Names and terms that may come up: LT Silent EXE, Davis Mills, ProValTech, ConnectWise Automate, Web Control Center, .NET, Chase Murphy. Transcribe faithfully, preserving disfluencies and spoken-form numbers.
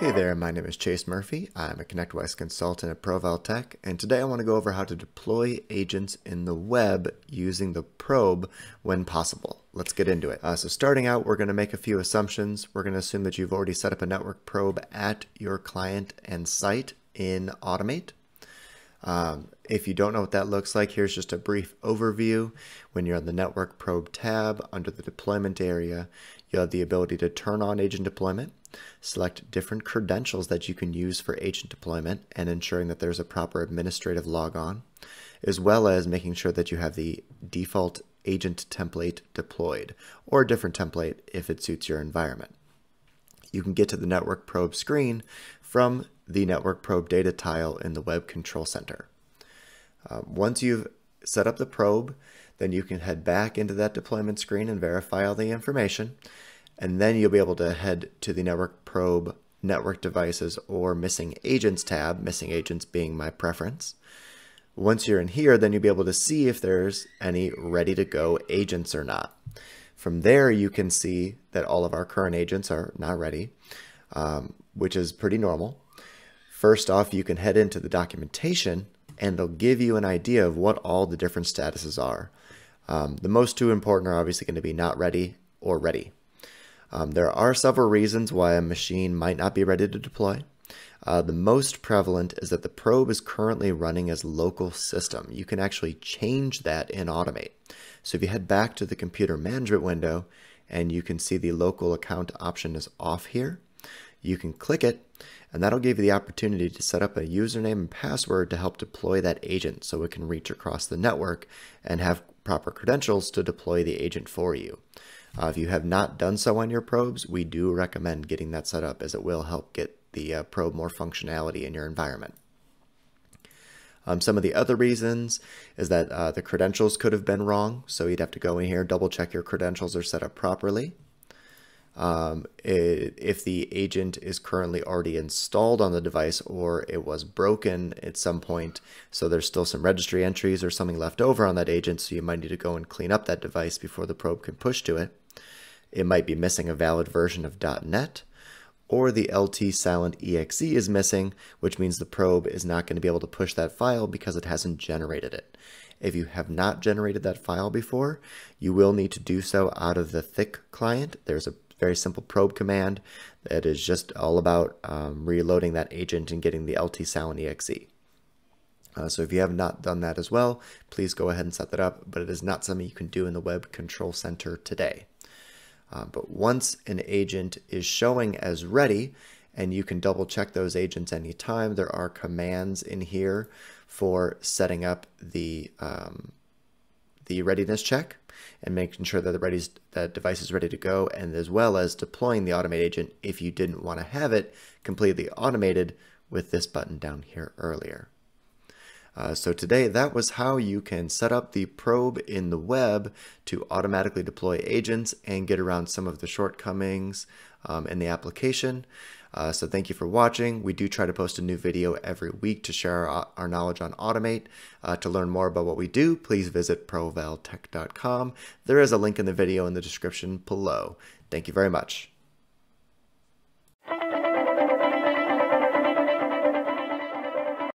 Hey there, my name is Chase Murphy. I'm a ConnectWise consultant at ProValTech, and today I want to go over how to deploy agents in the web using the probe when possible. Let's get into it. Uh, so starting out, we're going to make a few assumptions. We're going to assume that you've already set up a network probe at your client and site in Automate. Um, if you don't know what that looks like, here's just a brief overview. When you're on the network probe tab under the deployment area, you'll have the ability to turn on agent deployment, select different credentials that you can use for agent deployment and ensuring that there's a proper administrative logon, as well as making sure that you have the default agent template deployed or a different template if it suits your environment. You can get to the network probe screen from the network probe data tile in the Web Control Center. Uh, once you've set up the probe, then you can head back into that deployment screen and verify all the information. And then you'll be able to head to the network probe, network devices, or missing agents tab, missing agents being my preference. Once you're in here, then you'll be able to see if there's any ready to go agents or not. From there, you can see that all of our current agents are not ready, um, which is pretty normal. First off, you can head into the documentation and they'll give you an idea of what all the different statuses are. Um, the most two important are obviously going to be not ready or ready. Um, there are several reasons why a machine might not be ready to deploy. Uh, the most prevalent is that the probe is currently running as local system. You can actually change that in Automate. So if you head back to the computer management window and you can see the local account option is off here, you can click it and that'll give you the opportunity to set up a username and password to help deploy that agent so it can reach across the network and have proper credentials to deploy the agent for you. Uh, if you have not done so on your probes, we do recommend getting that set up as it will help get the uh, probe more functionality in your environment. Um, some of the other reasons is that uh, the credentials could have been wrong. So you'd have to go in here, double check your credentials are set up properly. Um, it, if the agent is currently already installed on the device or it was broken at some point, so there's still some registry entries or something left over on that agent, so you might need to go and clean up that device before the probe can push to it. It might be missing a valid version of dot net, or the L T Silent E X E is missing, which means the probe is not going to be able to push that file because it hasn't generated it. If you have not generated that file before, you will need to do so out of the thick client. There's a very simple probe command that is just all about um, reloading that agent and getting the L T Silent E X E. Uh, so if you have not done that as well, please go ahead and set that up, but it is not something you can do in the Web Control Center today. Uh, but once an agent is showing as ready, and you can double check those agents anytime, there are commands in here for setting up the um, the readiness check and making sure that the, ready, the device is ready to go, and as well as deploying the Automate agent if you didn't want to have it completely automated with this button down here earlier. Uh, so today, that was how you can set up the probe in the web to automatically deploy agents and get around some of the shortcomings um, in the application. Uh, so thank you for watching. We do try to post a new video every week to share our, our knowledge on Automate. Uh, to learn more about what we do, please visit provaltech dot com. There is a link in the video in the description below. Thank you very much.